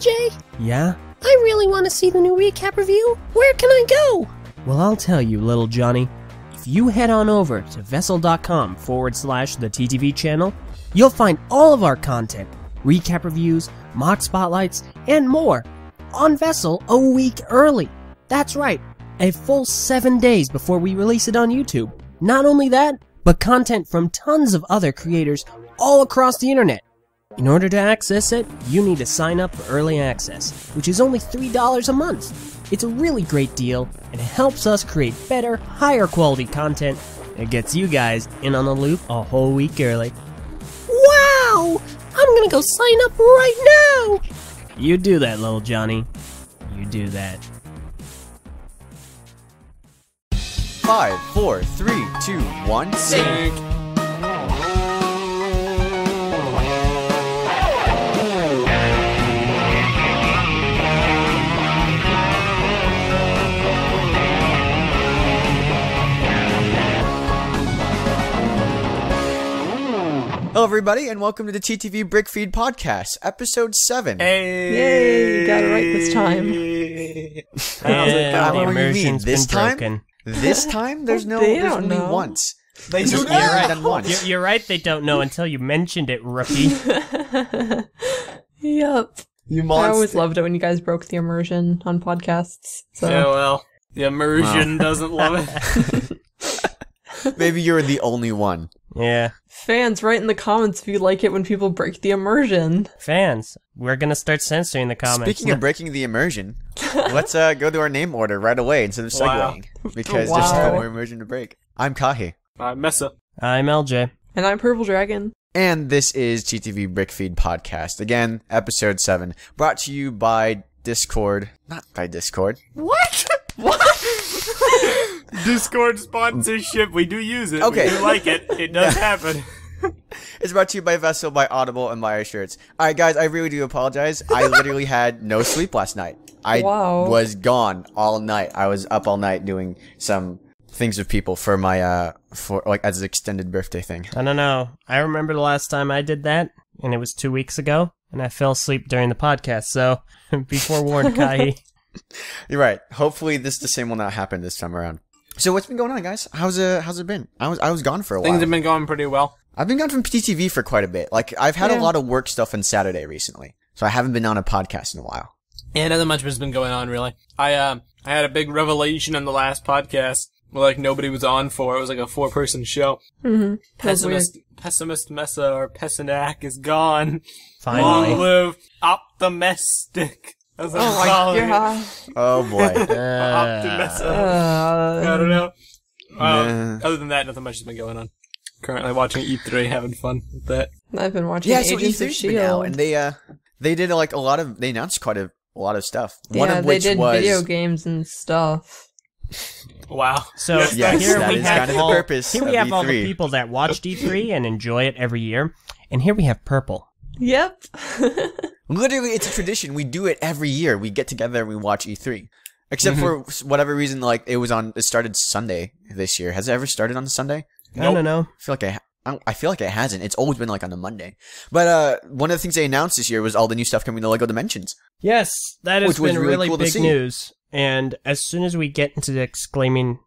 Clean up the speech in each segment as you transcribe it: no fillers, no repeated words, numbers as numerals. LJ? Yeah? I really want to see the new recap review. Where can I go? Well, I'll tell you, little Johnny. If you head on over to vessel.com/the TTV channel, you'll find all of our content, recap reviews, mock spotlights, and more on Vessel a week early. That's right, a full 7 days before we release it on YouTube. Not only that, but content from tons of other creators all across the internet. In order to access it, you need to sign up for early access, which is only $3 a month. It's a really great deal, and it helps us create better, higher quality content, and it gets you guys in on the loop a whole week early. Wow! I'm gonna go sign up right now! You do that, little Johnny. You do that. 5, 4, 3, 2, 1, sink! Hello everybody and welcome to the TTV Brick Feed Podcast, episode 7. Hey! Yay! Got it right this time. What do you mean? This time? Broken. This time? There's no, there's only once. They do it once. You're right, they don't know until you mentioned it, rookie. Yup. You monster. I always loved it when you guys broke the immersion on podcasts. So. Yeah, well, the immersion doesn't love it. Maybe you're the only one. Yeah. Fans, write in the comments if you like it when people break the immersion. Fans, we're gonna start censoring the comments. Speaking of breaking the immersion, let's go to our name order right away instead of segueing. Wow. Because there's no more immersion to break. I'm Kahi. I'm Mesa. I'm LJ. And I'm Purple Dragon. And this is GTV Brick Feed Podcast. Again, episode 7. Brought to you by Discord. Not by Discord. What? What? Discord sponsorship, we do use it. Okay. We do like it. It does happen. It's brought to you by Vessel, by Audible, and by our shirts. Alright guys, I really do apologize. I literally had no sleep last night. I was gone all night. I was up all night doing some things with people for my for like as an extended birthday thing. I don't know. I remember the last time I did that, and it was 2 weeks ago, and I fell asleep during the podcast, so be forewarned, Kai. You're right. Hopefully the same will not happen this time around. So what's been going on, guys? How's it been? I was gone for a while. Things have been going pretty well. I've been gone from TTV for quite a bit. Like I've had a lot of work stuff on Saturday recently, so I haven't been on a podcast in a while. Yeah, nothing much has been going on really. I had a big revelation on the last podcast where like nobody was on for. It was like a 4-person show. Mm-hmm. Pessimist Mesa or Pessinak is gone. Finally. Long live optimistic. That's oh boy. I don't know. Other than that, nothing much has been going on. Currently watching E3, having fun with that. I've been watching Agents of S.H.I.E.L.D. now, and they did like they announced quite a lot of stuff. Yeah, one of which they did video games and stuff. Wow. So here that is kind of the purpose of E3. Here we have all the people that watched E3 and enjoy it every year, and here we have Purple. Yep. Literally, it's a tradition. We do it every year. We get together and we watch E3. Except for whatever reason, like, it started Sunday this year. Has it ever started on a Sunday? Nope. No. I feel like it hasn't. It's always been, like, on a Monday. But one of the things they announced this year was all the new stuff coming to Lego Dimensions. Yes, that has been really cool big news. And as soon as we get into explaining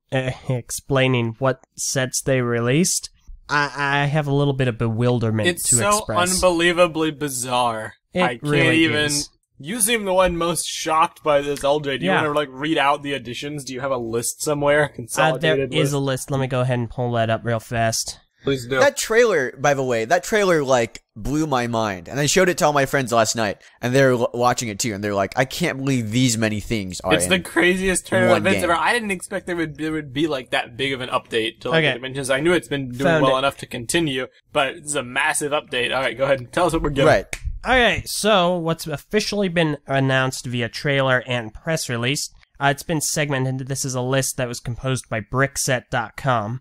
what sets they released, I have a little bit of bewilderment to express. It's so unbelievably bizarre. I can't even. You seem the one most shocked by this, LJ. Do you want to like read out the additions? Do you have a list somewhere? Consolidated there is a list. Let me go ahead and pull that up real fast. Please do. That trailer, by the way, that trailer like blew my mind, and I showed it to all my friends last night, and they're watching it too, and they're like, "I can't believe these many things are." It's the craziest turn of events ever. I didn't expect there would be like that big of an update to Lego Dimensions. I knew it's been doing well enough to continue, but it's a massive update. All right, go ahead and tell us what we're getting. Right. Alright, so what's officially been announced via trailer and press release, it's been segmented. This is a list that was composed by Brickset.com.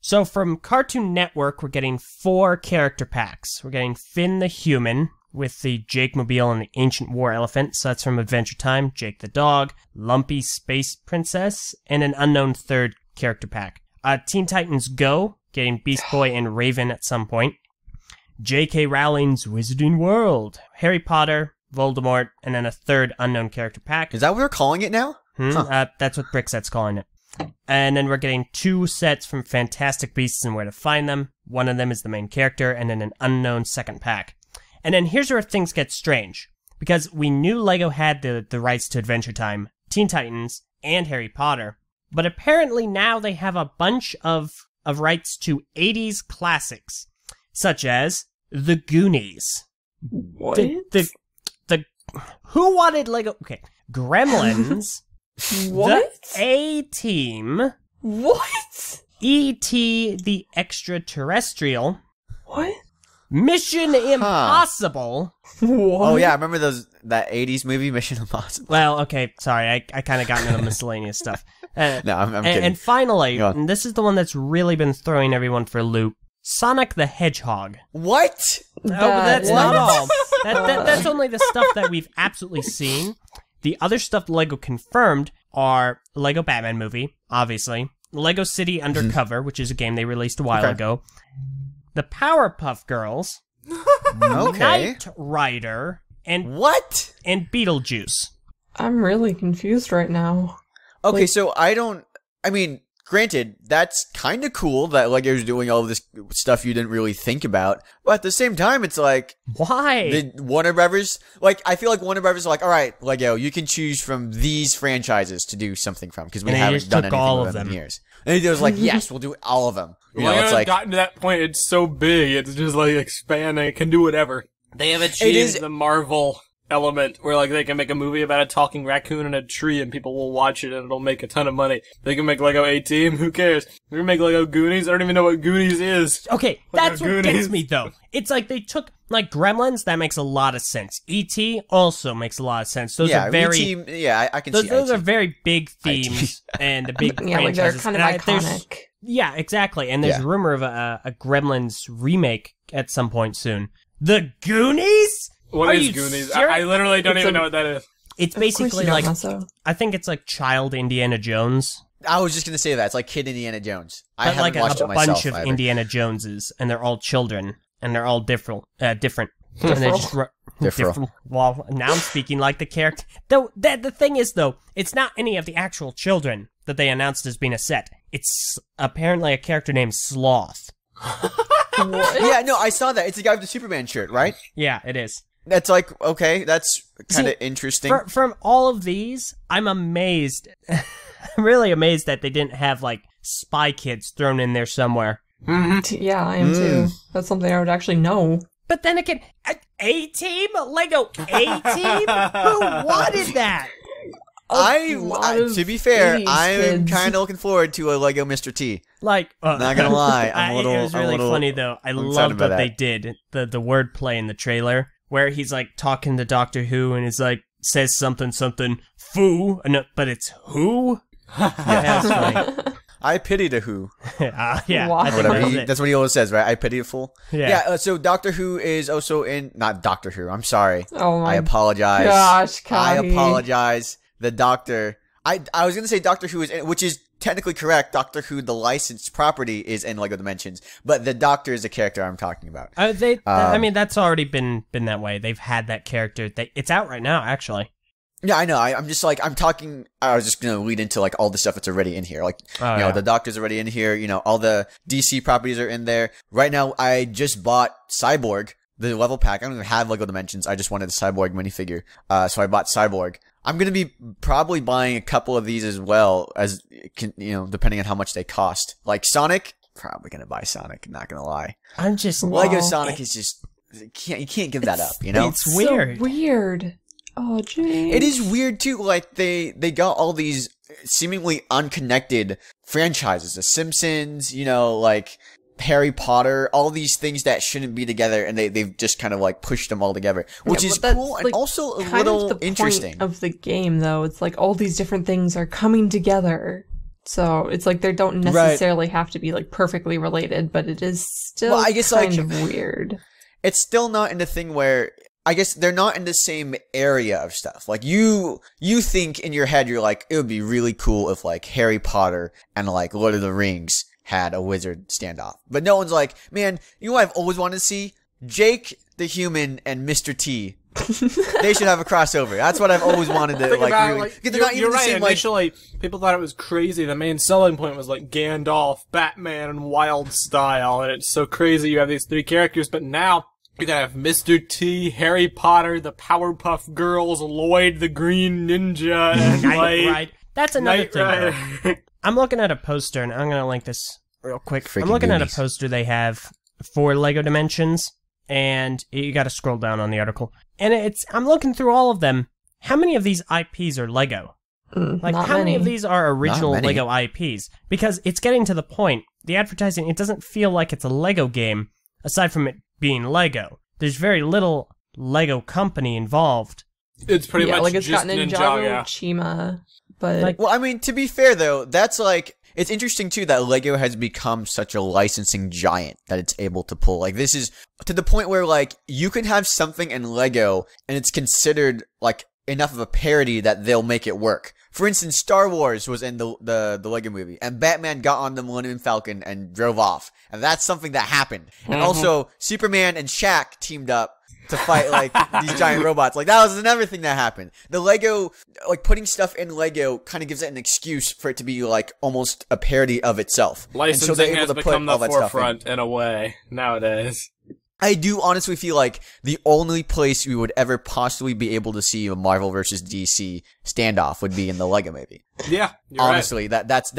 So from Cartoon Network, we're getting 4 character packs. We're getting Finn the Human with the Jake Mobile and the Ancient War Elephant. So that's from Adventure Time, Jake the Dog, Lumpy Space Princess, and an unknown 3rd character pack. Teen Titans Go, getting Beast Boy and Raven at some point. J.K. Rowling's Wizarding World, Harry Potter, Voldemort, and then a third unknown character pack. Is that what they're calling it now? That's what Brickset's calling it. And then we're getting two sets from Fantastic Beasts and Where to Find Them. One of them is the main character, and then an unknown second pack. And then here's where things get strange, because we knew LEGO had the rights to Adventure Time, Teen Titans, and Harry Potter, but apparently now they have a bunch of rights to 80s classics, such as The Goonies. What? Who wanted LEGO? Okay, Gremlins. What? The A-Team. What? E.T. the Extraterrestrial. What? Mission Impossible. What? Oh yeah, I remember that 80s movie, Mission Impossible. Well, okay, sorry, I kind of got into the miscellaneous stuff. No, I'm kidding. And finally, and this is the one that's really been throwing everyone for a loop, Sonic the Hedgehog. What? Not all. That's only the stuff that we've absolutely seen. The other stuff LEGO confirmed are Lego Batman movie, obviously, Lego City Undercover, which is a game they released a while ago, The Powerpuff Girls, Knight Rider, and what? And Beetlejuice. I'm really confused right now. Okay, like, so I mean, granted, that's kind of cool that LEGO's doing all of this stuff you didn't really think about, but at the same time, it's like, why? Warner Brothers, like, I feel like Warner Brothers are like, all right, LEGO, you can choose from these franchises to do something from, because we haven't done anything all of them in years. And he was like, yes, we'll do all of them. You know, it's like, gotten to that point, it's so big, it's just like expanding, it can do whatever. They have achieved the Marvel element where, like, they can make a movie about a talking raccoon and a tree and people will watch it and it'll make a ton of money. They can make Lego A-Team, who cares? They can make Lego Goonies, I don't even know what Goonies is. Okay, that's what gets me, though. It's like they took, like, Gremlins, that makes a lot of sense. E.T. also makes a lot of sense. Those are very... yeah, I can see those are very big themes and the big franchises. Yeah, like they're kind of iconic. Yeah, exactly. And there's rumor of a Gremlins remake at some point soon. The Goonies? What is Goonies? I literally don't even know what that is. It's basically like, I think it's like child Indiana Jones. I was just going to say that. It's like kid Indiana Jones. I haven't watched it myself. But like a bunch of Indiana Joneses, and they're all children, and they're all different. And they're just different. Well, now I'm speaking like the character. Though the thing is, though, it's not any of the actual children that they announced as being a set. It's apparently a character named Sloth. Yeah, no, I saw that. It's the guy with the Superman shirt, right? Yeah, it is. That's like, okay, that's kind of interesting. From all of these, I'm amazed. I'm really amazed that they didn't have, like, Spy Kids thrown in there somewhere. Yeah, I am too. That's something I would actually know. But then again, A-Team? Lego A-Team? Who wanted that? To be fair, I'm kind of looking forward to a Lego Mr. T. Like, not gonna lie, it was really funny though. I loved what they did. The wordplay in the trailer where he's like talking to Doctor Who and is like says something foo, but it's who. I pity the who. Yeah, wow. That's what he always says, right? I pity a fool. Yeah. So Doctor Who is also in. Not Doctor Who. I'm sorry. Oh my gosh, Kai. I apologize. The Doctor, I was gonna say Doctor Who is, which is technically correct. Doctor Who, the licensed property, is in Lego Dimensions, but the Doctor is the character I'm talking about. I mean, that's already been that way. They've had that character. It's out right now, actually. Yeah, I know. I'm just like I was just gonna lead into like all the stuff that's already in here. Like the Doctor's already in here. You know, all the DC properties are in there right now. I just bought Cyborg, the level pack. I don't even have Lego Dimensions. I just wanted the Cyborg minifigure, so I bought Cyborg. I'm going to be probably buying a couple of these as well, as you know, depending on how much they cost. Like Sonic, probably going to buy Sonic, not going to lie. I'm just Lego Sonic is just you can't give that up, you know? It's weird. So weird. Oh, geez. It is weird too, like they got all these seemingly unconnected franchises, The Simpsons, you know, like Harry Potter, all these things that shouldn't be together, and they've just kind of like pushed them all together, which is cool, like, and also a little interesting. Kind of the point of the game, though, it's like all these different things are coming together, so it's like they don't necessarily have to be like perfectly related, but it is still kind of weird. It's still not in the thing where I guess they're not in the same area of stuff. Like you think in your head, you're like, it would be really cool if like Harry Potter and like Lord of the Rings had a wizard standoff. But no one's like, man, you know what I've always wanted to see? Jake the Human and Mr. T They should have a crossover. That's what I've always wanted to You're right. Initially, people thought it was crazy. The main selling point was like Gandalf, Batman, and Wild Style, and it's so crazy. You have these three characters, but now you gotta have Mr. T, Harry Potter, the Powerpuff Girls, Lloyd the Green Ninja, and Knight Rider. That's another thing. I'm looking at a poster, and I'm gonna link this real quick. Freaking I'm looking Goonies. At a poster they have for Lego Dimensions. And you gotta scroll down on the article. And it's, I'm looking through all of them. How many of these IPs are Lego? Like, how many of these are original Lego IPs? Because it's getting to the point, the advertising, it doesn't feel like it's a Lego game, aside from it being Lego. There's very little Lego company involved. It's pretty much like it's just got Ninjago, Chima, but... Like, well, I mean, to be fair, though, that's like... It's interesting, too, that Lego has become such a licensing giant that it's able to pull. Like, this is to the point where, like, you can have something in Lego and it's considered, like, enough of a parody that they'll make it work. For instance, Star Wars was in the Lego movie, and Batman got on the Millennium Falcon and drove off. And that's something that happened. And also, Superman and Shaq teamed up to fight, like, these giant robots. Like, that was another thing that happened. The Lego, like, putting stuff in Lego kind of gives it an excuse for it to be, like, almost a parody of itself. Licensing has become the forefront in a way nowadays. I do honestly feel like the only place we would ever possibly be able to see a Marvel versus DC standoff would be in the Lego movie. Yeah, you're honestly, right. that's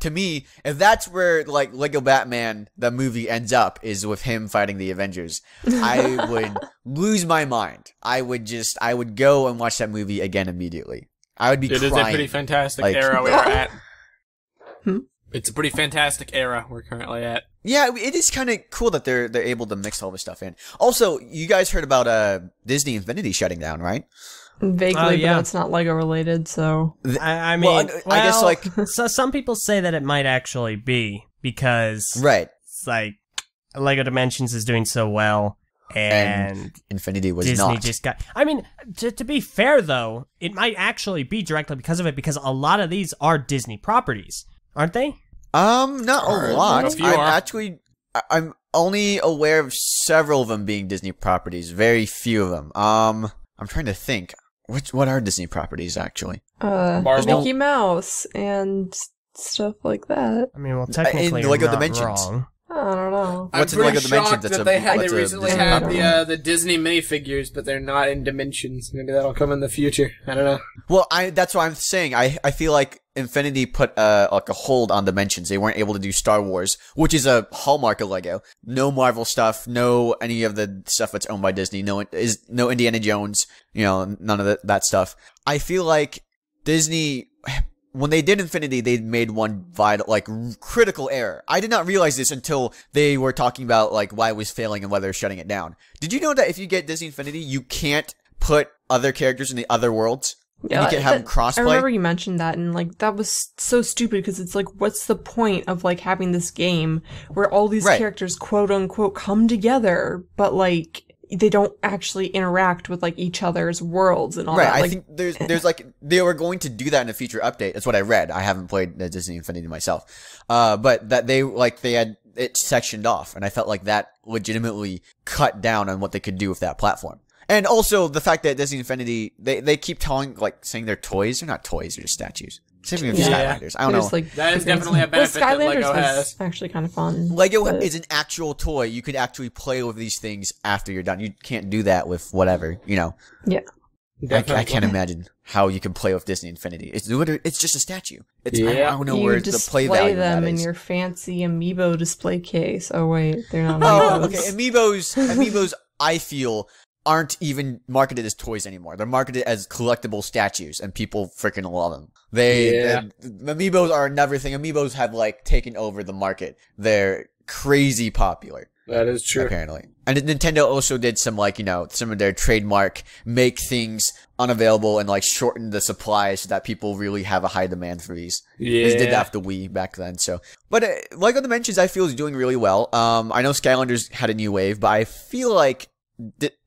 to me, if that's where like Lego Batman the movie ends up is with him fighting the Avengers, I would lose my mind. I would go and watch that movie again immediately. I would be crying. It is a pretty fantastic era we are at. It's a pretty fantastic era we're currently at. Yeah, it is kind of cool that they're able to mix all this stuff in. Also, you guys heard about Disney Infinity shutting down, right? Vaguely, yeah. But it's not Lego related, so... I mean, well, I guess, like... So some people say that it might actually be, because... Right. It's like, Lego Dimensions is doing so well, and Infinity was Disney not. Just got... I mean, to be fair, though, it might actually be directly because of it, because a lot of these are Disney properties. Aren't they? Not a lot. I'm only aware of several of them being Disney properties. Very few of them. I'm trying to think. What are Disney properties, actually? Marvel. Mickey Mouse and stuff like that. I mean, well, technically in Lego Dimensions. Wrong. I don't know. What's in Lego Dimensions? They recently had the Disney minifigures, but they're not in Dimensions. Maybe that'll come in the future. I don't know. Well, that's what I'm saying. I feel like Infinity put like a hold on Dimensions. They weren't able to do Star Wars, which is a hallmark of Lego. No Marvel stuff, no any of the stuff that's owned by Disney. No Indiana Jones. You know, none of that stuff. I feel like Disney. When they did Infinity, they made one vital, like, critical error. I did not realize this until they were talking about, like, why it was failing and why they were shutting it down. Did you know that if you get Disney Infinity, you can't put other characters in the other worlds? Yeah, and you can't have them crossplay? I remember you mentioned that, and, like, that was so stupid because it's like, what's the point of, like, having this game where all these characters, quote-unquote, come together, but, like... They don't actually interact with, like, each other's worlds and all that. Right, like, I think there's like, they were going to do that in a future update. That's what I read. I haven't played the Disney Infinity myself. But that they had it sectioned off. And I felt like that legitimately cut down on what they could do with that platform. And also the fact that Disney Infinity, they keep telling, like, saying they're toys. They're not toys, they're just statues. Same thing with Skylanders. I don't know. Like, that is definitely a benefit that Lego has. Actually, kind of fun. Lego is an actual toy. You could actually play with these things after you're done. You can't do that with whatever, you know. Yeah. I can't imagine how you can play with Disney Infinity. It's just a statue. It's, yeah. I don't know where the play value them in your fancy amiibo display case. Oh wait, they're not. Oh, okay. Amiibos. I feel. Aren't even marketed as toys anymore. They're marketed as collectible statues, and people freaking love them. Amiibos are another thing. Amiibos have, like, taken over the market. They're crazy popular. That is true. Apparently. And Nintendo also did some, like, you know, some of their trademark make things unavailable and, like, shorten the supply so that people really have a high demand for these. Yeah. They did that with the Wii back then, so. But Lego Dimensions, I feel, is doing really well. I know Skylanders had a new wave, but I feel like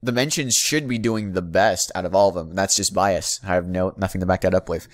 Dimensions should be doing the best out of all of them. And that's just bias. I have nothing to back that up with.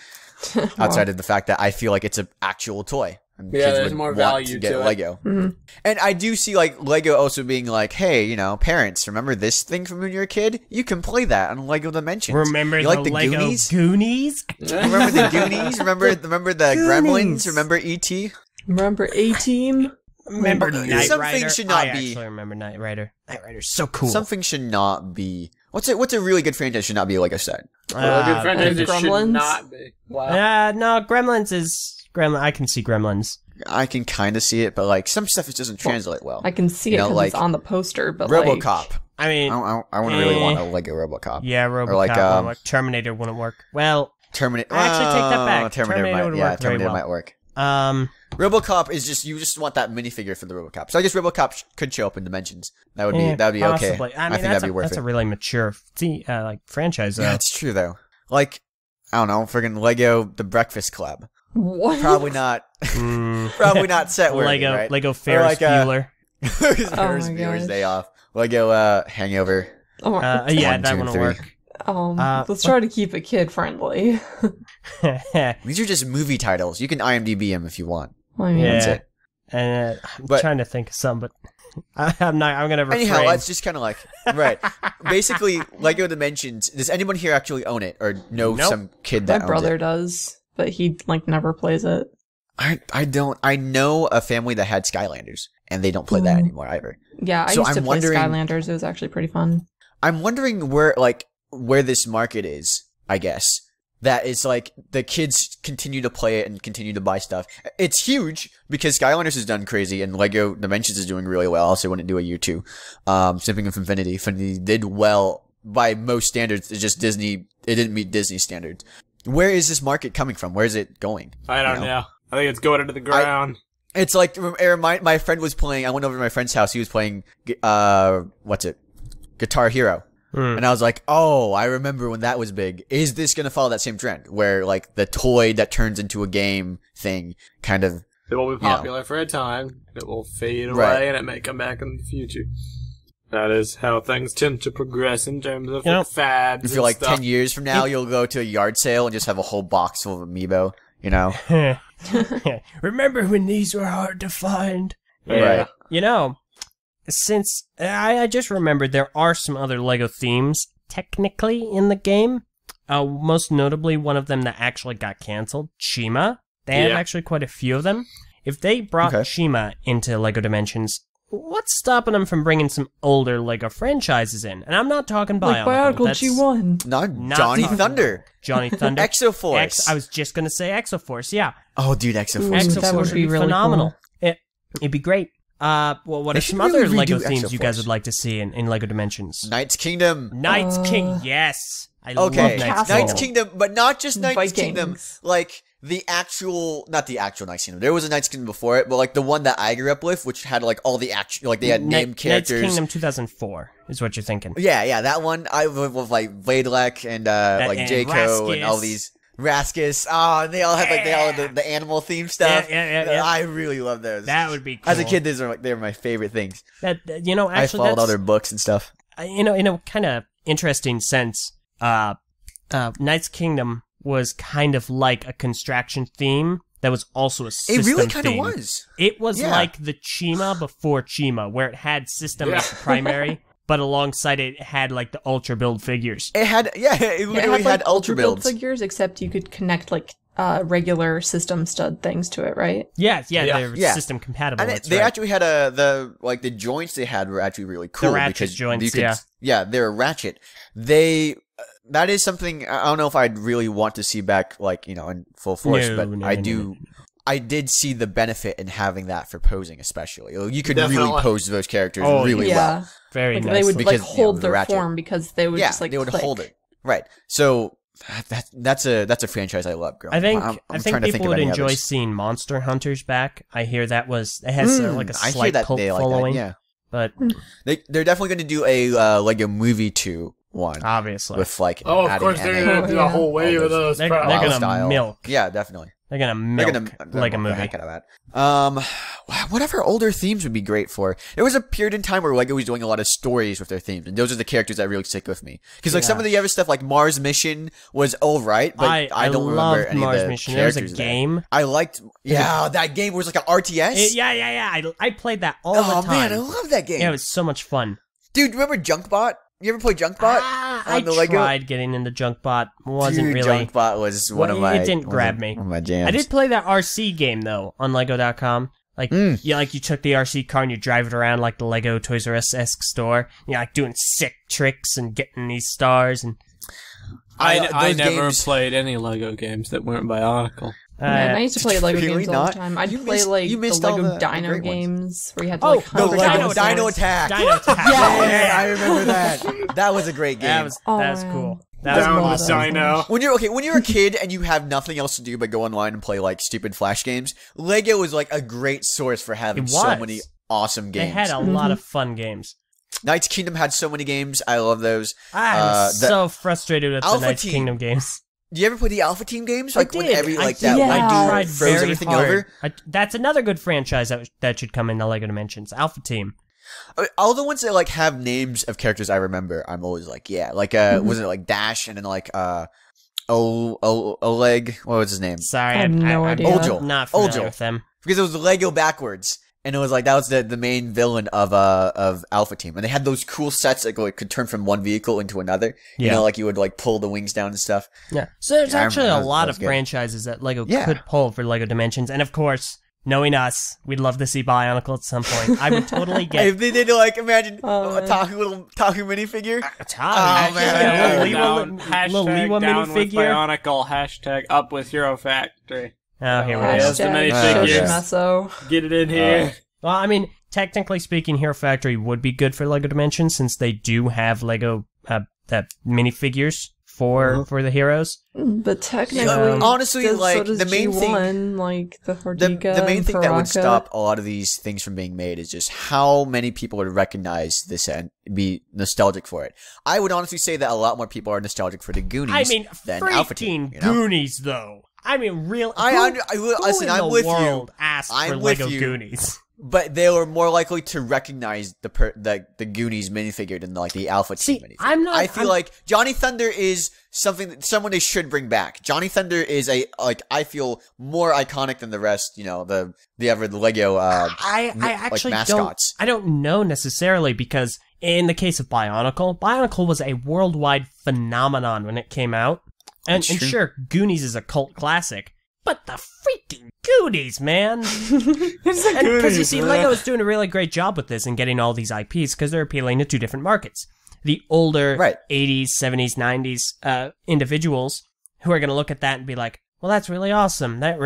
Outside of the fact that I feel like it's an actual toy. And yeah, there's more value to get it. Lego. Mm-hmm. And I do see like Lego also being like, hey, you know, parents, remember this thing from when you were a kid? You can play that on Lego Dimensions. Remember the Lego Goonies? Remember the Goonies? Remember the Gremlins? Remember E.T.? Remember A-Team? Remember Knight Rider? I remember Knight Rider. Knight Rider's so cool. Something should not be... What's a really good franchise should not be a Lego set? Really good franchise it should not be. Wow. No, Gremlins is... I can see Gremlins. I can kind of see it, but like some stuff just doesn't translate well. I can see it because it's on the poster, but RoboCop. I mean, I wouldn't really want a Lego RoboCop. Yeah, RoboCop. Or like, Terminator wouldn't work. Well, Terminator. Actually, take that back. Terminator might work. RoboCop is just you just want that minifigure for the RoboCop. So I guess RoboCop could show up in Dimensions. That would be possibly. Okay. I mean, I think that'd be worth it. That's a really mature franchise. Though. Yeah, it's true though. Like I don't know, friggin' Lego The Breakfast Club. What? Probably not. Probably not set worthy. Lego, right? Lego Ferris Bueller. Ferris Bueller's Day Off. Lego Hangover. Oh, yeah, that one will work. Let's try to keep it kid friendly. These are just movie titles. You can IMDb them if you want. I mean, that's it. And I'm trying to think of some, but I'm gonna refrain. Anyhow, that's just kind of like right. Basically, Lego Dimensions. Does anyone here actually own it or know some kid that owns it? My brother does. But he, like, never plays it. I don't. I know a family that had Skylanders, and they don't play that anymore either. Yeah, I used to play Skylanders. It was actually pretty fun. I'm wondering where this market is, I guess. That is, like, the kids continue to play it and continue to buy stuff. It's huge, because Skylanders has done crazy, and Lego Dimensions is doing really well. Also, wouldn't do a year two. Something of Infinity. Infinity did well by most standards. It's just Disney. It didn't meet Disney standards. Where is this market coming from? Where is it going? I don't know. I think it's going into the ground. It's like, my friend was playing, I went over to my friend's house, he was playing, Guitar Hero. And I was like, oh, I remember when that was big. Is this gonna follow that same trend? Where, like, the toy that turns into a game thing kind of... It will be popular for a time, it will fade away, and it may come back in the future. That is how things tend to progress in terms of fads. If you're like 10 years from now, you'll go to a yard sale and just have a whole box full of amiibo, you know? Remember when these were hard to find? Yeah. Right. You know, since I just remembered there are some other Lego themes technically in the game. Most notably, one of them that actually got canceled, Chima. They have actually quite a few of them. If they brought Chima into Lego Dimensions, what's stopping them from bringing some older Lego franchises in? And I'm not talking Bionicle. Like Bionicle G1. Not Johnny Thunder. Johnny Thunder. Exo Force. I was just going to say Exo Force, yeah. Oh, dude, Exo Force. Exo Force would be really phenomenal. Cool. It'd be great. Well, what are some other Lego themes you guys would like to see in Lego Dimensions? Knight's Kingdom. Knight's King, yes. I love Knight's Kingdom, but not just Knight's Kingdom. Like... Not the actual Knight's Kingdom. There was a Knight's Kingdom before it, but like the one that I grew up with, which had like all the action, like they had named characters. Knight's Kingdom 2004 is what you're thinking. Yeah, that one. I lived with like Vladek and like Jayco and all these Raskus. Oh, and they all had like the animal theme stuff. Yeah. I really love those. That would be cool. As a kid, these are like they were my favorite things. That actually, I followed all their books and stuff. In a kind of interesting sense, Knight's Kingdom was kind of like a construction theme that was also a system theme. It really kind of was. It was like the Chima before Chima, where it had system as the primary, but alongside it had like the Ultra Build figures. It had, it literally had Ultra Build figures, except you could connect like regular system stud things to it, right? Yeah. They were system compatible. And they actually had the joints they had were actually really cool. The ratchet joints, yeah, they were ratchet. That is something I don't know if I'd really want to see back, like, in full force, I did see the benefit in having that for posing, especially. You could really pose those characters well. Very nice. They would because, hold their form because they would just like they would hold it. Right. So that's a franchise I love, girl. I think people would enjoy seeing Monster Hunters back. I hear that has like a slight cult following. Yeah. But they're definitely going to do a Lego Movie 2. One obviously with like of course they're gonna do a whole wave of those. They're gonna milk. Yeah, definitely. They're gonna milk Lego Movie. Out of that. whatever older themes would be great for. There was a period in time where Lego was doing a lot of stories with their themes, and those are the characters that really stick with me. Because like some of the other stuff, like Mars Mission, was alright, but I don't remember any Mars of the Mission. Characters. There was a game there. I liked, that game was like an RTS. I played that all the time. Oh man, I love that game. Yeah, it was so much fun. Dude, remember JunkBot? You ever play JunkBot? I tried getting into JunkBot. Dude, JunkBot was one of my. It didn't grab me. One of my jams. I did play that RC game though on Lego.com. Like yeah, like you took the RC car and you drive it around like the Lego Toys R Us-esque store. You're like doing sick tricks and getting these stars. And I never played any Lego games that weren't Bionicle. Man, I used to play Lego games all the time. I'd play like the Lego Dino games where you had to like hunt Lego Dino Attack. Dino Attack. Yeah, I remember that. That was a great game. That was cool. Down the dino. When you're a kid and you have nothing else to do but go online and play like stupid flash games, Lego was like a great source for having so many awesome games. They had a lot of fun games. Knight's Kingdom had so many games. I love those. I was so frustrated with the Knight's Kingdom games. Do you ever play the Alpha Team games? Like when every like that one dude throws everything over. That's another good franchise that should come in the Lego Dimensions. Alpha Team. All the ones that like have names of characters I remember, I'm always like, yeah, like was it like Dash and then like Oleg? What was his name? Sorry, I have no idea. I'm not familiar with them because it was Lego backwards. And it was like, that was the main villain of Alpha Team. And they had those cool sets that could turn from one vehicle into another. Yeah. You know, like you would like pull the wings down and stuff. Yeah. So there's actually a lot of franchises that Lego could pull for Lego Dimensions. And of course, knowing us, we'd love to see Bionicle at some point. I would totally get If they did like, imagine a Tahu minifigure. Oh man. Yeah, little Lewa minifigure. Bionicle, hashtag up with Hero Factory. Oh, here we go. Get it in here. Well, I mean, technically speaking, Hero Factory would be good for Lego Dimensions since they do have Lego minifigures for the heroes. But technically, honestly, like the main thing, like the main thing that would stop a lot of these things from being made is just how many people would recognize this and be nostalgic for it. I would honestly say that a lot more people are nostalgic for the Goonies. I mean, than Alpha Team, you know? Goonies though. I mean, real. Listen, I'm with you. I'm with you. Goonies. But they were more likely to recognize the Goonies minifigure than like the Alpha Team minifigure. I feel like Johnny Thunder is someone they should bring back. Johnny Thunder is I feel more iconic than the rest. You know the Lego. I don't know necessarily because in the case of Bionicle, Bionicle was a worldwide phenomenon when it came out. And sure, Goonies is a cult classic, but the freaking Goonies, man! Because you see, Lego is doing a really great job with this and getting all these IPs because they're appealing to two different markets. The older 80s, 70s, 90s individuals who are going to look at that and be like, well, that's really awesome. That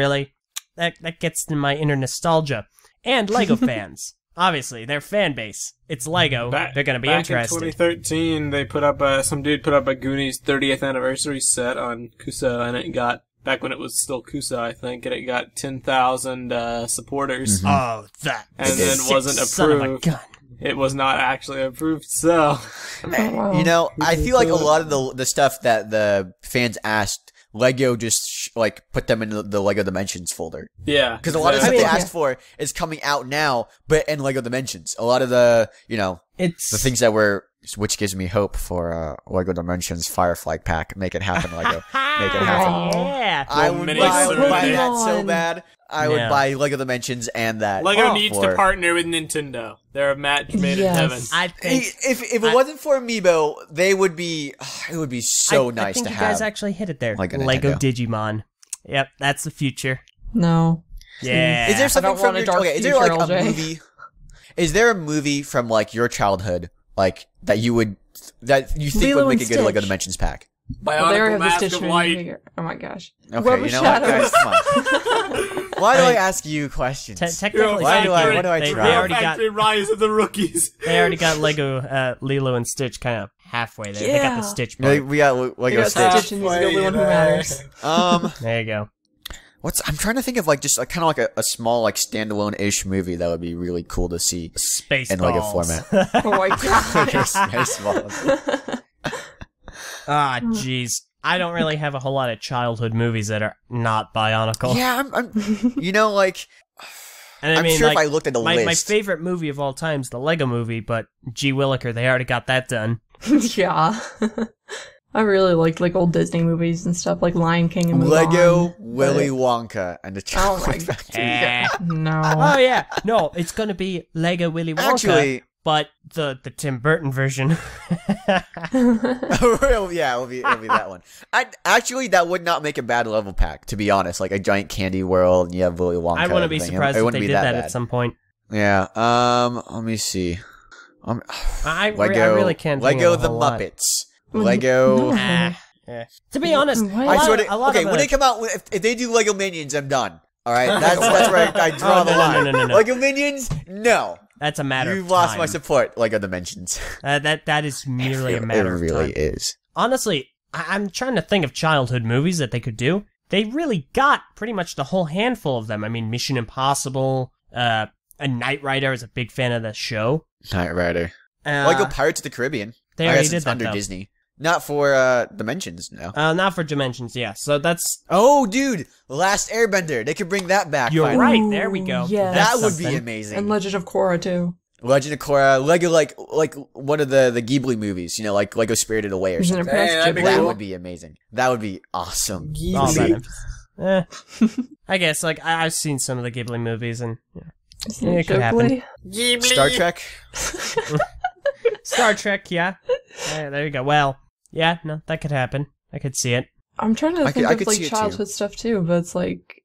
gets in my inner nostalgia. And Lego fans. Obviously, their fan base. It's Lego. They're going to be interested. Back in 2013, they put up some dude put up a Goonies 30th anniversary set on Kusa, and it got, back when it was still Kusa, I think, and it got 10,000 supporters. Oh, that! And then wasn't approved. Son of a gun. It was not actually approved. So, you know, I feel like a lot of the stuff that the fans asked, Lego just put them in the Lego Dimensions folder. Yeah, because a lot of stuff they asked for is coming out now, but in Lego Dimensions. A lot of the the things that were, which gives me hope for Lego Dimensions Firefly Pack. Make it happen, Lego. Make it happen. Yeah, I would buy that so bad. I would buy Lego Dimensions and that. Lego needs to partner with Nintendo. They're a match made in heaven. I think if it wasn't for Amiibo, they would be. It would be so nice to have. I think you guys actually hit it there. Lego Digimon. Yep, that's the future. No. Yeah. Is there something from your? Okay, is there like a movie? Is there a movie from like your childhood, like that you think would make a good Lego Dimensions pack? Bionicle Mask of Light. Oh my gosh. Okay, you know what, guys? Come on. Why do I ask you questions? Technically, why do I try? They already got Rise of the Rookies. They already got Lego Lilo and Stitch kind of halfway there. Yeah. They got the Stitch part. We got Lego Stitch. And he's the only one who matters. There you go. I'm trying to think of just kind of like a small standalone-ish movie that would be really cool to see in Lego format. Oh my god. Spaceballs. Ah, jeez. I don't really have a whole lot of childhood movies that are not Bionicle. Yeah, you know, like, And I mean, sure, like, if I looked at the list, my favorite movie of all time is the Lego Movie, but gee williker, they already got that done. Yeah. I really liked like old Disney movies and stuff, like Lion King and Mulan. Lego, Willy Wonka, and the Chocolate Factory. No. Oh yeah, no, it's gonna be Lego Willy Wonka, actually, but the Tim Burton version. Yeah, it'll be that one. Actually, that would not make a bad level pack, to be honest. Like a giant candy world, and you have Willy Wonka. I wouldn't be surprised if they did that at some point. Yeah. Let me see. I really can't. Lego the Muppets. Lego. Yeah. To be honest, okay, when they come out, if they do Lego Minions, I'm done. All right, that's where I draw the line. No. Lego Minions, no. That's a matter. You've lost my support, Lego Dimensions. That is merely a matter. It really is. Honestly, I'm trying to think of childhood movies that they could do. They really got pretty much the whole handful of them. I mean, Mission Impossible. A Knight Rider is a big fan of the show. Knight Rider. Lego Pirates of the Caribbean. They already did that under Disney. Not for Dimensions, no. Not for Dimensions, yeah. So that's... Oh, dude! Last Airbender! They could bring that back. You're right, there we go. Yeah. That would be amazing. And Legend of Korra, too. Legend of Korra, Lego, like one of the Ghibli movies, you know, like Lego Spirited Away or something. That would be amazing. That would be awesome. Ghibli. I guess, like, I've seen some of the Ghibli movies, and yeah, it could happen. Ghibli. Star Trek? Star Trek, yeah. There you go. Well... Yeah, no, that could happen. I could see it. I'm trying to think of like childhood stuff too, but it's like,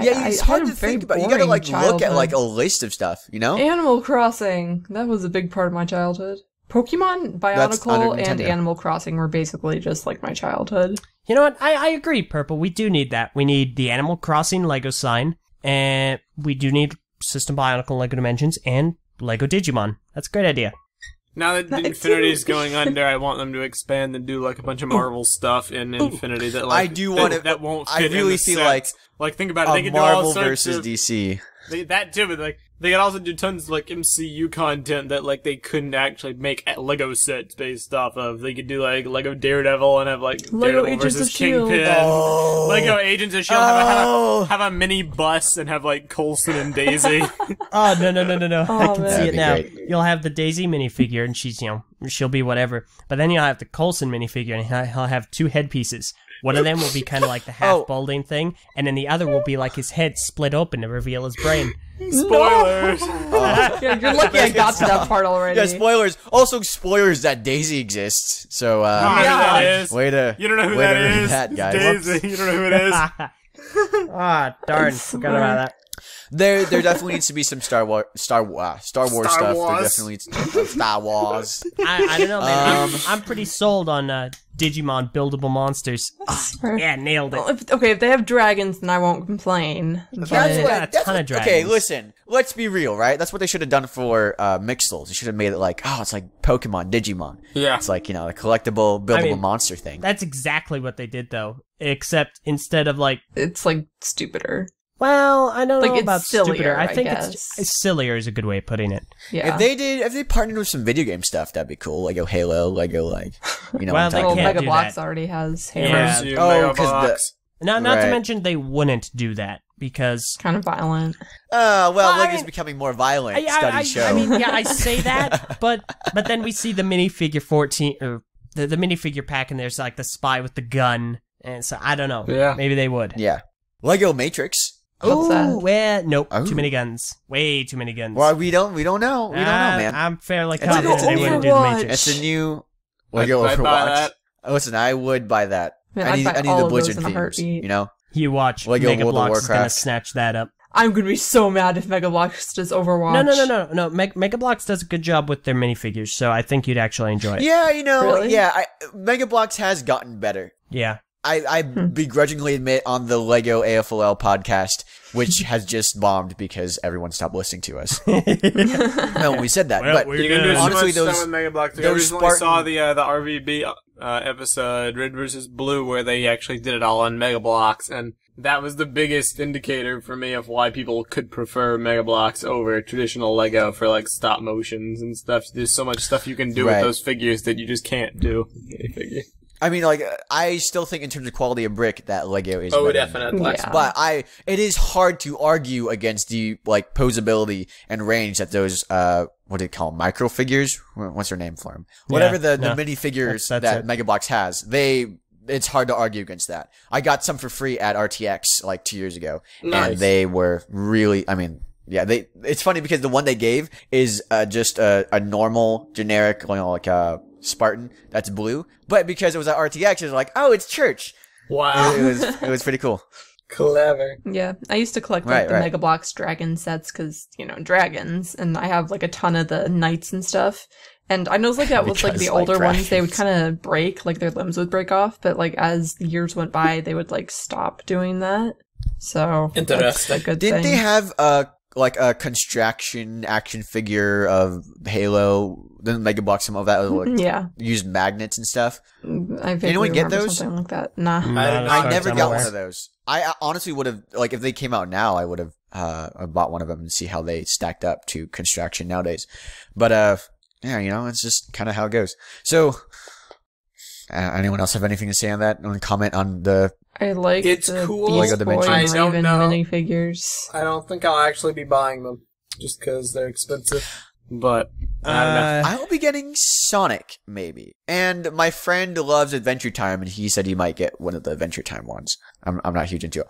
yeah, it's hard to think about. You gotta like look at like a list of stuff, you know? Animal Crossing, that was a big part of my childhood. Pokemon, Bionicle, and Animal Crossing were basically just like my childhood. You know what? I agree, Purple. We do need that. We need the Animal Crossing Lego sign, and we do need System Bionicle, Lego Dimensions, and Lego Digimon. That's a great idea. Now that Infinity's going under, I want them to expand and do like a bunch of Marvel stuff in Infinity that like I do want that, that won't fit. I really see like think about it. They can Marvel do all versus of, DC. That too, but like they could also do tons of like MCU content that like they couldn't actually make at Lego sets based off of. They could do like Lego Daredevil and have like Lego Daredevil versus Kingpin. Oh. Lego Agents of S.H.I.E.L.D. Oh. Have a mini bus and have like Coulson and Daisy. Oh no! Oh, I can see it now. Great. You'll have the Daisy minifigure and she's she'll be whatever, but then you'll have the Coulson minifigure and he'll have two headpieces. One of them will be kind of like the half-balding thing, and then the other will be like his head split open to reveal his brain. Spoilers! No. Yeah, you're lucky I got to that part already. Yeah, spoilers. Also, spoilers that Daisy exists. So, yeah. You don't know who that is. That guy. Daisy. You don't know who it is. Ah, darn. Forgot about that. There definitely needs to be some Star Wars stuff. There definitely needs to Star Wars. I don't know, man. I'm pretty sold on Digimon buildable monsters. Oh, yeah, nailed it. Well, if they have dragons, then I won't complain. That's a ton of dragons. Okay, listen. Let's be real, right? That's what they should have done for Mixels. They should have made it like, oh, it's like Pokemon, Digimon. Yeah. It's like, you know, a collectible, buildable monster thing. That's exactly what they did, though. Except instead of like... It's like stupider. Well, I don't know about stupider. I think it's sillier is a good way of putting it. Yeah. If they partnered with some video game stuff, that'd be cool. Lego Halo, Lego you know. Well, they can't do that. Megabox already has Halo. Yeah. Oh, because not to mention they wouldn't do that because kind of violent. Well, Lego's becoming more violent. I mean, yeah, I say that, but then we see the minifigure 14 or the minifigure pack, and there's like the spy with the gun, and so I don't know. Yeah. Maybe they would. Yeah. Lego Matrix. Oh, well, nope. Ooh. Too many guns. Way too many guns. Well, we don't know. We don't know, man. I'm fairly confident they wouldn't do the Matrix. It's a new Lego Overwatch. Listen, I would buy that. Man, I need the Blizzard themes, you know? You watch. Lego Megablox is going to snatch that up. I'm going to be so mad if Megablox does Overwatch. No. Megablox does a good job with their minifigures, so I think you'd actually enjoy it. Yeah, you know, really? Yeah. Megablox has gotten better. Yeah. I begrudgingly admit on the Lego AFLL podcast, which has just bombed because everyone stopped listening to us. No, we said that. Well, but honestly, I saw the RVB episode, Red vs. Blue, where they actually did it all on Megablox, and that was the biggest indicator for me of why people could prefer Megablox over traditional Lego for, like, stop motions and stuff. There's so much stuff you can do with those figures that you just can't do with any figure. I mean, like, I still think in terms of quality of brick that Lego is better. Definitely. Yeah. But it is hard to argue against the, like, posability and range that those, what do they call them? Micro figures? What's their name for them? Yeah, whatever the mini figures that Megabox has, it's hard to argue against that. I got some for free at RTX, like, 2 years ago. Nice. And they were really, I mean, yeah, it's funny because the one they gave is, just a normal, generic, you know, like, Spartan that's blue, but because it was at RTX, it was like, oh, it's church. Wow. It was pretty cool. Clever. Yeah, I used to collect like the Megabox dragon sets because, you know, dragons, and I have like a ton of the knights and stuff. And I know like that was like the older ones, they would kind of break, like their limbs would break off, but like as the years went by, they would like stop doing that. So interesting. Did they have like a construction action figure of Halo? Then Megabox, some of that like, yeah, used magnets and stuff. Anyone get those? Something like that. Nah, I never got one of those. I honestly would have, like, if they came out now, I would have bought one of them and see how they stacked up to construction nowadays. But yeah, you know, it's just kind of how it goes. So, anyone else have anything to say on that? Want to comment on the? I like it's the cool. Lego Dimensions. I don't know minifigures. I don't think I'll actually be buying them just because they're expensive. But I will be getting Sonic, maybe. And my friend loves Adventure Time, and he said he might get one of the Adventure Time ones. I'm not huge into it.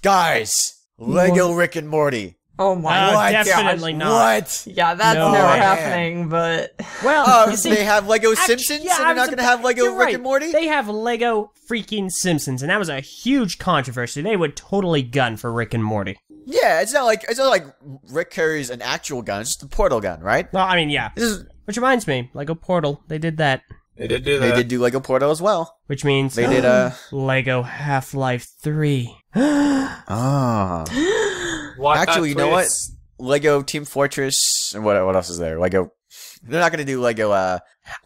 Guys, Lego Rick and Morty. Oh my god! Definitely not. What? Yeah, that's never happening. But well, they have Lego Simpsons, and they're not going to have Lego Rick and Morty. They have Lego freaking Simpsons, and that was a huge controversy. They would totally gun for Rick and Morty. Yeah, it's not like Rick carries an actual gun. It's just a portal gun, right? Well, I mean, yeah. Which reminds me, Lego Portal. They did that. They did do that. They did do Lego Portal as well. Which means they did Lego Half-Life 3. Oh. Actually, you know what? Lego Team Fortress, and what else is there? Lego. They're not going to do Lego.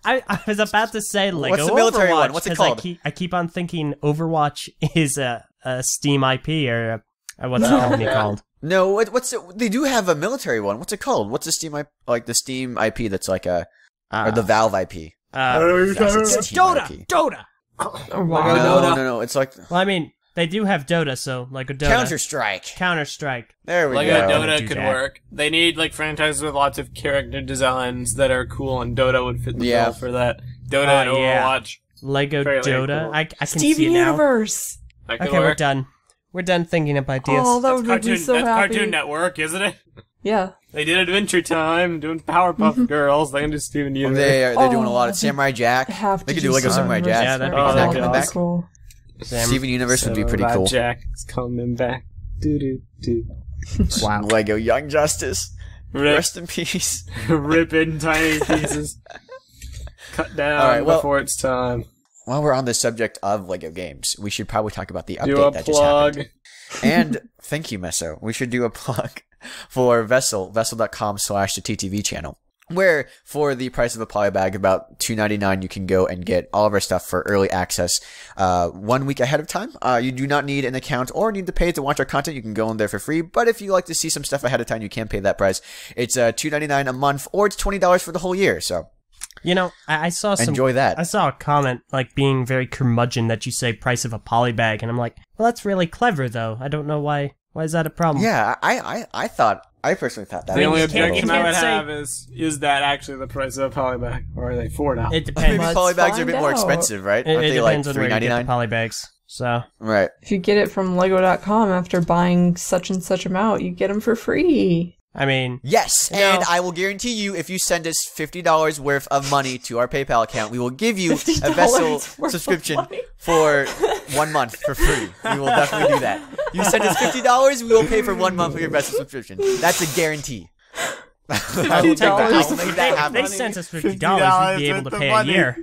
I was about to say Lego. What's the military Overwatch, one? What's it called? I keep on thinking Overwatch is a Steam IP or what's the company called? No, what's it? They do have a military one. What's it called? What's the Steam IP? Like the Steam IP that's like a or the Valve IP. Dota. Oh, wow. No. It's like. Well, I mean. They do have Dota, so like a Dota. Counter Strike. There we go. Like a Dota could work. They need like franchises with lots of character designs that are cool, and Dota would fit the bill for that. Dota and Overwatch. Lego Dota. Cool. I can see it now. Steven Universe. Okay, we're done. We're done thinking up ideas. Oh, that would make me so happy. That's Cartoon Network, isn't it? Yeah. They did Adventure Time, doing Powerpuff Girls. They can do Steven Universe. They're doing a lot of Samurai Jack. They could do Lego Samurai Jack. Yeah, that'd be cool. Steven Universe would be pretty cool. Jack is coming back. Doo-doo-doo. Wow. Lego Young Justice. Rest in peace. Rip in tiny pieces. Cut down before it's time. While we're on the subject of Lego games, we should probably talk about the update that just happened. And thank you, Meso. We should do a plug for Vessel, vessel.com/TTV channel. Where, for the price of a polybag, about $2.99, you can go and get all of our stuff for early access 1 week ahead of time. You do not need an account or need to pay to watch our content. You can go in there for free. But if you like to see some stuff ahead of time, you can pay that price. It's $2.99 a month, or it's $20 for the whole year. So, you know, I saw some... Enjoy that. I saw a comment, like, being very curmudgeon that you say price of a polybag. And I'm like, well, that's really clever, though. I don't know why. Why is that a problem? Yeah, I thought... I personally thought that. The only objection I would have is that actually the price of a polybag, or are they $4 now? It depends. Maybe polybags are a bit more expensive, right? Aren't they like $3.99 polybags? So right. If you get it from Lego.com after buying such and such amount, you get them for free. I mean, yes, and I will guarantee you, if you send us $50 worth of money to our PayPal account, we will give you a Vessel subscription for 1 month for free. We will definitely do that. You send us $50, we will pay for 1 month for your Vessel subscription. That's a guarantee. I will take that happen. They sent us $50, we'd be able to pay a year.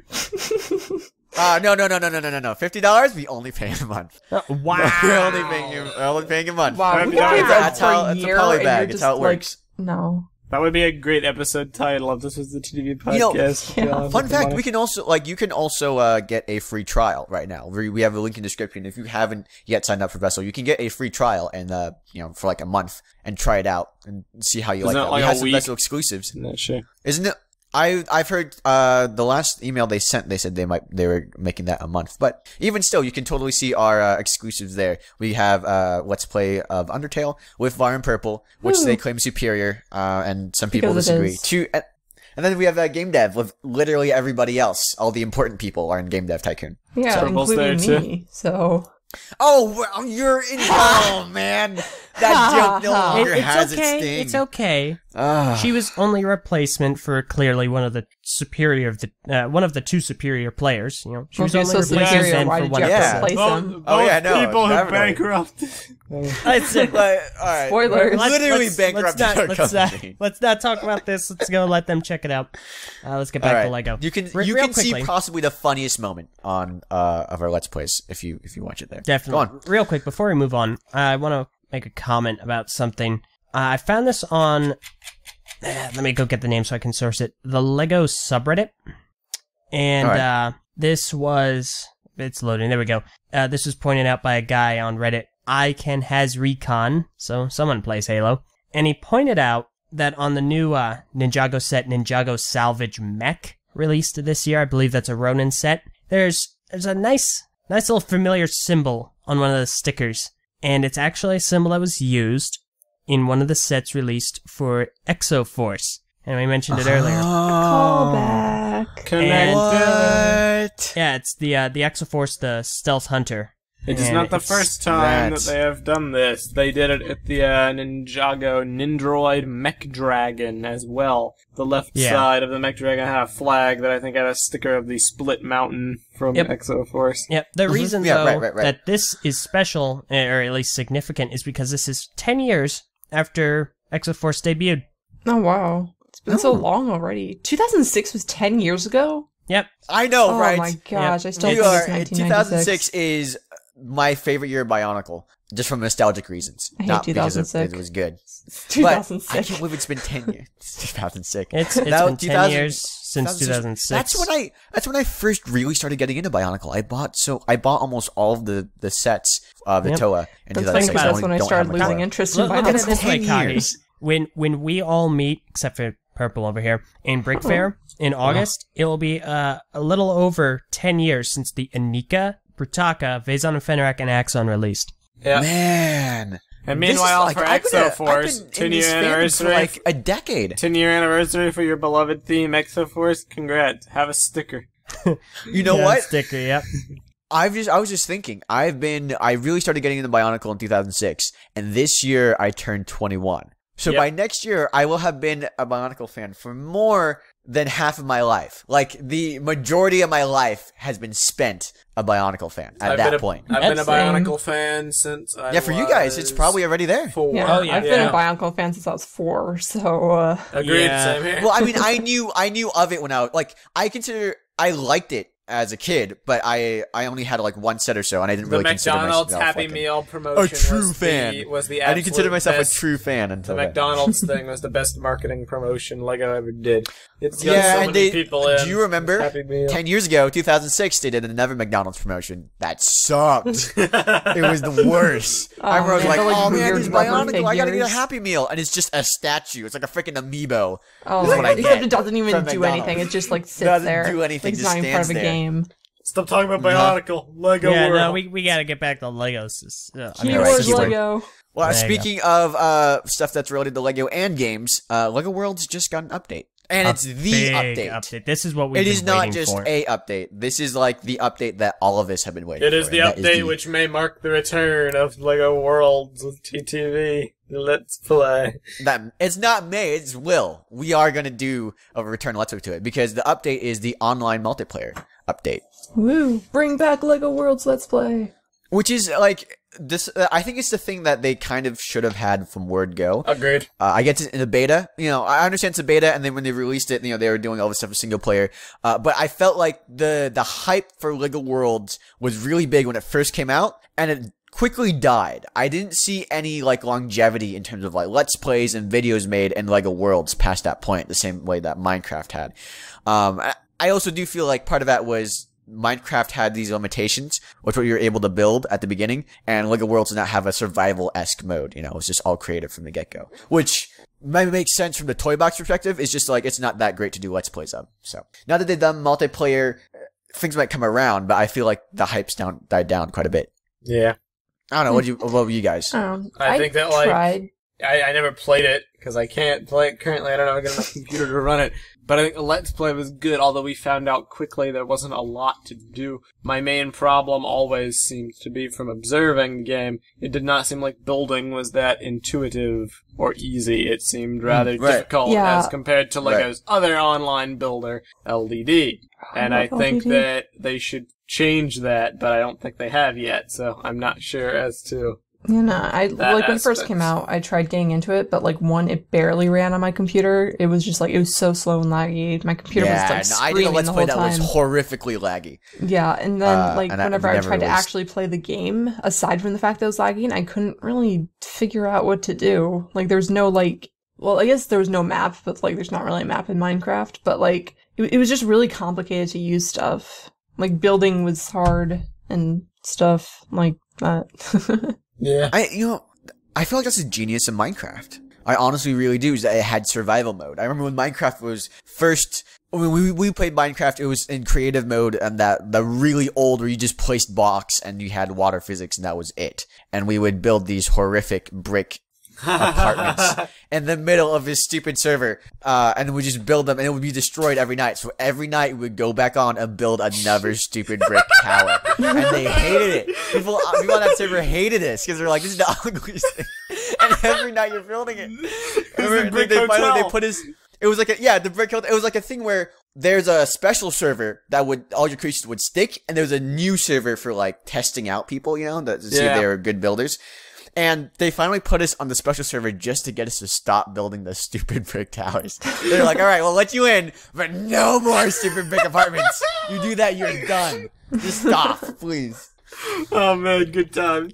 No. $50, we only pay a month. Wow. We're only paying a month. Wow. That's a polybag. It's how it works. Like, no. That would be a great episode title if this was the TTV podcast. You know, fun fact, we can also, like, you can also get a free trial right now. We have a link in the description. If you haven't yet signed up for Vessel, you can get a free trial and, you know, for like a month and try it out and see how you like it. We have some Vessel exclusives. Not sure. Isn't it? I've heard the last email they sent, they said they were making that a month. But even still, you can totally see our exclusives there. We have Let's Play of Undertale with Varen Purple, which they claim superior, and some people disagree. And then we have Game Dev with literally everybody else. All the important people are in Game Dev Tycoon. Yeah, so, including me. So. Oh, well, you're in. Oh, man. That joke no longer has its thing. It's okay. She was only a replacement for clearly one of the superior of the one of the two superior players. You know, she was only replacement for one. Yeah. Oh yeah, no. People who bankrupted. That's it. Spoilers. Literally bankrupted. Let's not talk about this. Let's go let them check it out. Let's get back to Lego. You can see possibly the funniest moment on of our Let's Plays if you watch it there. Definitely. Go on. Real quick before we move on, I want to make a comment about something. I found this on... let me go get the name so I can source it. The Lego subreddit. And this was... It's loading. There we go. This was pointed out by a guy on Reddit. ICanHasRecon. So someone plays Halo. And he pointed out that on the new Ninjago set, Ninjago Salvage Mech, released this year, I believe that's a Ronin set, there's a nice little familiar symbol on one of the stickers. And it's actually a symbol that was used in one of the sets released for Exo Force. And we mentioned it earlier. A callback. Connected. Yeah, it's the Exo Force, the Stealth Hunter. It's not the first time that they have done this. They did it at the Ninjago Nindroid Mech Dragon as well. The left side of the Mech Dragon had a flag that I think had a sticker of the Split Mountain from Exo Force. Yep. The reason, though, that this is special, or at least significant, is because this is 10 years after Exo Force debuted. Oh, wow. It's been so long already. 2006 was 10 years ago? Yep. I know, right? Oh, my gosh. Yep. I still think it's 1996. 2006 is... my favorite year, Bionicle, just from nostalgic reasons, not because it was good. But I can't believe it's been 10 years. 2006. It's now, been 10 years since 2006. That's when I first really started getting into Bionicle. I bought almost all of the sets of the Toa in 2006. That's when I started losing interest in Bionicle. 10 years. When we all meet, except for Purple over here, in Brick Fair in August, it will be a little over 10 years since the Anika, Brutaka, Vazon and Fenerac, and Axon released. Yeah. Man. And meanwhile, like, for Exo Force, 10-year anniversary. Like a decade. 10-year anniversary for your beloved theme, Exo Force. Congrats. Have a sticker. You know what? Sticker, yep. I was just thinking. I really started getting into Bionicle in 2006, and this year I turned 21. So by next year, I will have been a Bionicle fan for more than half of my life. Like, the majority of my life has been spent a Bionicle fan at that point. I've been a Bionicle fan since I was... Yeah, for you guys, it's probably already there. 4. Yeah, oh, yeah. I've been a Bionicle fan since I was 4, so... Agreed, same here. Well, I mean, I knew of it when I was... Like, I liked it as a kid, but I only had like one set or so, and I didn't really consider myself the McDonald's Happy Meal promotion. A true fan was the absolute best. I didn't consider myself a true fan until the McDonald's thing was the best marketing promotion Lego ever did. It's got so many people in. Do you remember? Happy Meal. 10 years ago, 2006, they did another McDonald's promotion that sucked. It was the worst. I was like, oh man, there's Bionicle. I gotta get a Happy Meal, and it's just a statue. It's like a freaking amiibo. Oh, except it doesn't even do anything. It just like sits there. Doesn't do anything. Just stands there. Stop talking about Bionicle. Lego World. Yeah, no, we gotta get back to Legos. Lego. Well, speaking of stuff that's related to Lego and games, Lego World's just got an update. And it's the update. This is what we've been waiting for. It is not just a update. This is like the update that all of us have been waiting for. It is the update which may mark the return of Lego Worlds with TTV. Let's play. It's not may, it's will. We are going to do a return Let's Play to it because the update is the online multiplayer update. Woo. Bring back Lego Worlds Let's Play. Which is like... this, I think it's the thing that they kind of should have had from word go. Agreed. I get to the beta. You know, I understand it's a beta, and then when they released it, you know, they were doing all this stuff with single player. But I felt like the hype for Lego Worlds was really big when it first came out, and it quickly died. I didn't see any like longevity in terms of like Let's Plays and videos made in Lego Worlds past that point, the same way that Minecraft had. I also do feel like part of that was Minecraft had these limitations, which were you were able to build at the beginning, and Lego Worlds did not have a survival-esque mode, you know, it was just all creative from the get-go, which maybe makes sense from the toy box perspective, it's just like, it's not that great to do Let's Plays of, so. Now that they've done multiplayer, things might come around, but I feel like the hype's died down quite a bit. Yeah. I don't know, what were you guys? I think that, like, I never played it, because I can't play it currently, I don't have a good enough computer to run it. But I think the Let's Play was good, although we found out quickly there wasn't a lot to do. My main problem always seems to be from observing the game. It did not seem like building was that intuitive or easy. It seemed rather difficult as compared to Lego's other online builder, LDD. And I think that they should change that, but I don't think they have yet, so I'm not sure as to... You know, when it first came out, I tried getting into it, but, like, one, it barely ran on my computer. It was just, like, it was so slow and laggy. My computer was, like, screaming the whole time. I did a Let's Play that was horrifically laggy. Yeah, and then, like, whenever I tried to actually play the game, aside from the fact that it was lagging, I couldn't really figure out what to do. Like, there's no, like, well, I guess there was no map, but, like, there's not really a map in Minecraft. But, like, it was just really complicated to use stuff. Like, building was hard and stuff like that. Yeah. I feel like that's the genius of Minecraft. I honestly really do, is that it had survival mode. I remember when Minecraft was first, when we played Minecraft, it was in creative mode, and the really old where you just placed blocks and you had water physics and that was it. And we would build these horrific brick apartments in the middle of this stupid server, and we just build them, and it would be destroyed every night. So every night we would go back on and build another stupid brick tower, and they hated it. People on that server hated us because they're like, "This is the ugliest thing." And every night you're building it. Finally, they put us. It was like the brick hotel. It was like a thing where there's a special server that all your creatures would stick, and there's a new server for like testing out people, you know, to see if they were good builders. And they finally put us on the special server just to get us to stop building the stupid brick towers. They're like, all right, we'll let you in, but no more stupid brick apartments. You do that, you're done. Just stop, please. Oh, man, good times.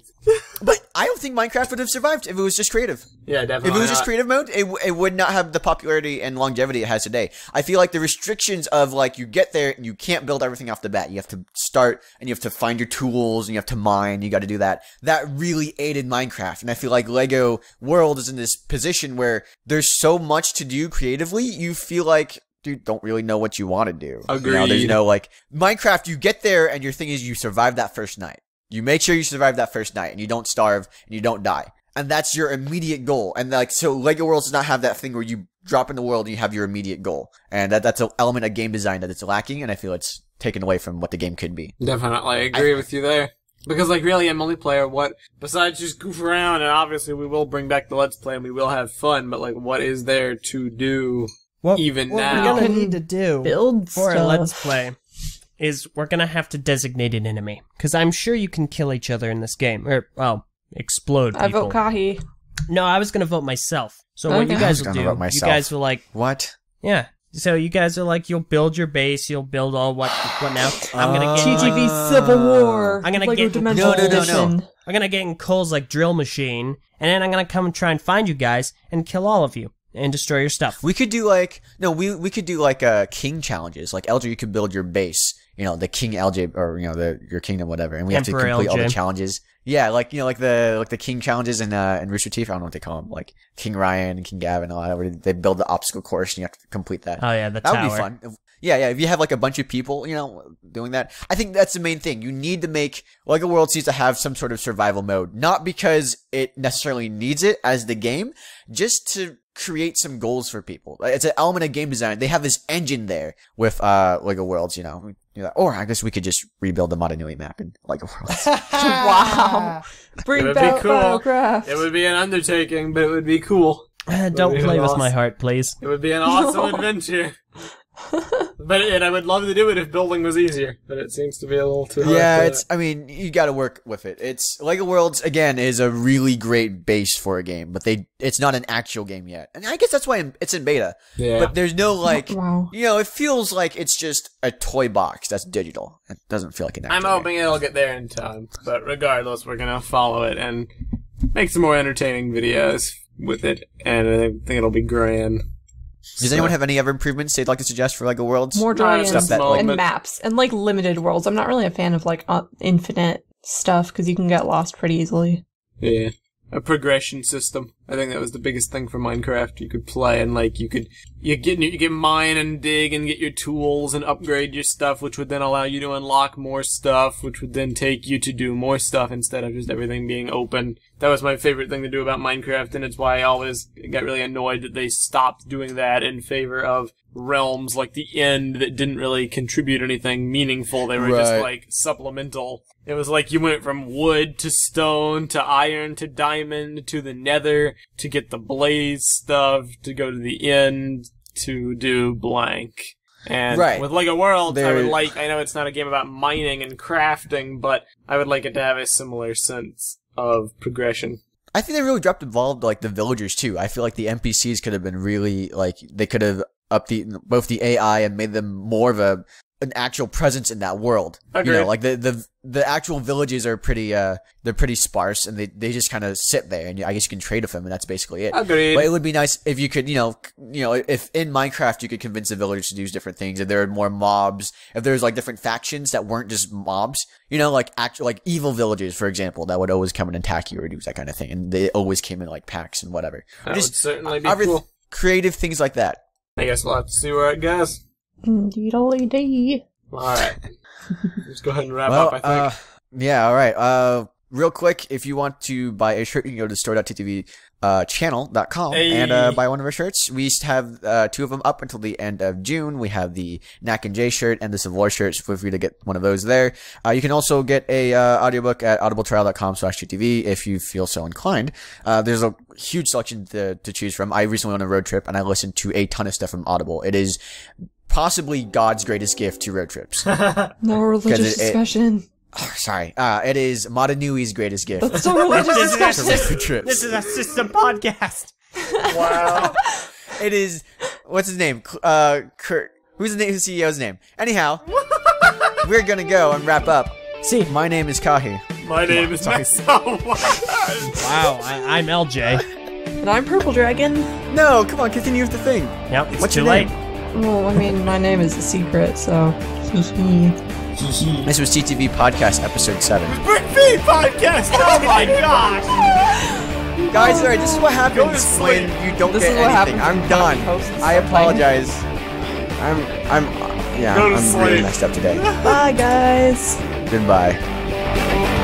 But I don't think Minecraft would have survived if it was just creative. Yeah, definitely If it was just creative mode, it would not have the popularity and longevity it has today. I feel like the restrictions of, like, you get there and you can't build everything off the bat. You have to start and you have to find your tools and you have to mine. You got to do that. That really aided Minecraft. And I feel like Lego World is in this position where there's so much to do creatively, you feel like... you don't really know what you want to do. Agreed. You know, there's no, like, Minecraft, you get there and your thing is you survive that first night. You make sure you survive that first night and you don't starve and you don't die. And that's your immediate goal. And, like, so Lego World does not have that thing where you drop in the world and you have your immediate goal. And that's an element of game design that it's lacking, and I feel it's taken away from what the game could be. Definitely. I agree with you there. Because, like, really, in multiplayer, what, besides just goof around, and obviously we will bring back the Let's Play and we will have fun, but, like, what is there to do? What we're going to need to do for a Let's Play is we're going to have to designate an enemy. Because I'm sure you can kill each other in this game. Or, well, explode people. I vote Kahi. No, I was going to vote myself. So what you guys will do, you guys will like... What? Yeah. So you guys are like, you'll build your base, you'll build all what now? I'm going to get... TGV Civil War! I'm going to get... No. I'm going to get in Cole's, like, drill machine, and then I'm going to come and try and find you guys and kill all of you. And destroy your stuff. We could do like we could do like king challenges. Like LJ, you could build your base, you know, the king LJ or your kingdom, whatever, and we Emperor have to complete LJ. All the challenges. Yeah, like the king challenges and Rooster Teeth. I don't know what they call them, like King Ryan and King Gavin. All that, where they build the obstacle course and you have to complete that. Oh yeah, that would be fun. Yeah. If you have like a bunch of people, you know, doing that, I think that's the main thing. You need to make Lego World needs to have some sort of survival mode, not because it necessarily needs it as the game, just to create some goals for people. It's an element of game design. They have this engine there with Lego Worlds, you know. Or I guess we could just rebuild the Motonui map in Lego Worlds. Wow. Bring back Minecraft. It would be an undertaking, but it would be cool. Don't play with my heart, please. It would be an awesome adventure. And I would love to do it if building was easier, but it seems to be a little too hard. Yeah, I mean, you gotta work with it. Lego Worlds, again, is a really great base for a game, but it's not an actual game yet. And I guess that's why it's in beta. Yeah. But there's no, like, you know, it feels like it's just a toy box that's digital. It doesn't feel like an actual game. I'm hoping it'll get there in time, but regardless, we're gonna follow it and make some more entertaining videos with it, and I think it'll be grand. Does anyone have any other improvements they'd like to suggest for Lego Worlds? More drawings and maps and like limited worlds. I'm not really a fan of like infinite stuff because you can get lost pretty easily. Yeah. A progression system. I think that was the biggest thing for Minecraft. You could play and like you could mine and dig and get your tools and upgrade your stuff, which would then allow you to unlock more stuff, which would then take you to do more stuff instead of just everything being open. That was my favorite thing to do about Minecraft, and it's why I always got really annoyed that they stopped doing that in favor of realms like the End that didn't really contribute anything meaningful. They were just like supplemental. It was like you went from wood to stone to iron to diamond to the Nether to get the blaze stuff to go to the End to do blank. And with Lego World, I would like, I know it's not a game about mining and crafting, but I would like it to have a similar sense of progression. I think they really dropped involved like the villagers too. I feel like the NPCs could have been really like, they could have upped both the AI and made them more of an actual presence in that world. Agreed. You know, like the actual villages are pretty they're pretty sparse, and they just kind of sit there, and I guess you can trade with them, and that's basically it. Agreed. But it would be nice if you could, you know, if in Minecraft you could convince the villagers to do different things, if there are more mobs, if there's like different factions that weren't just mobs, you know, like actual like evil villagers, for example, that would always come and attack you or do that kind of thing, and they always came in like packs and whatever. That would certainly be cool. Creative things like that. I guess we'll have to see where it goes. Deedly dee. Alright. Let's go ahead and wrap up, I think. Yeah, alright. Real quick, if you want to buy a shirt, you can go to store.ttv channel.com and buy one of our shirts. We have 2 of them up until the end of June. We have the Knack and Jay shirt and the Civil War shirt, so feel free to get one of those there. You can also get a audiobook at audibletrial.com/ttv if you feel so inclined. There's a huge selection to choose from. I recently went on a road trip, and I listened to a ton of stuff from Audible. It is possibly God's greatest gift to road trips. No religious discussion. Oh, sorry. It is Matanui's greatest gift. That's so religious discussion. This is a system podcast. Wow. It is, what's his name? Kurt. Who's the CEO's name? Anyhow, we're going to go and wrap up. See, my name is Kahi. My name is Max. Wow, I'm LJ. And I'm Purple Dragon. No, come on, continue with the thing. Yep, it's too late. Well, I mean, my name is a secret, so. This was TTV Podcast Episode 7. Brick Feed Podcast! Oh my gosh! Guys, sorry, this is what happens when you don't get anything. I'm done. I apologize. I'm really messed up today. Bye, guys. Goodbye.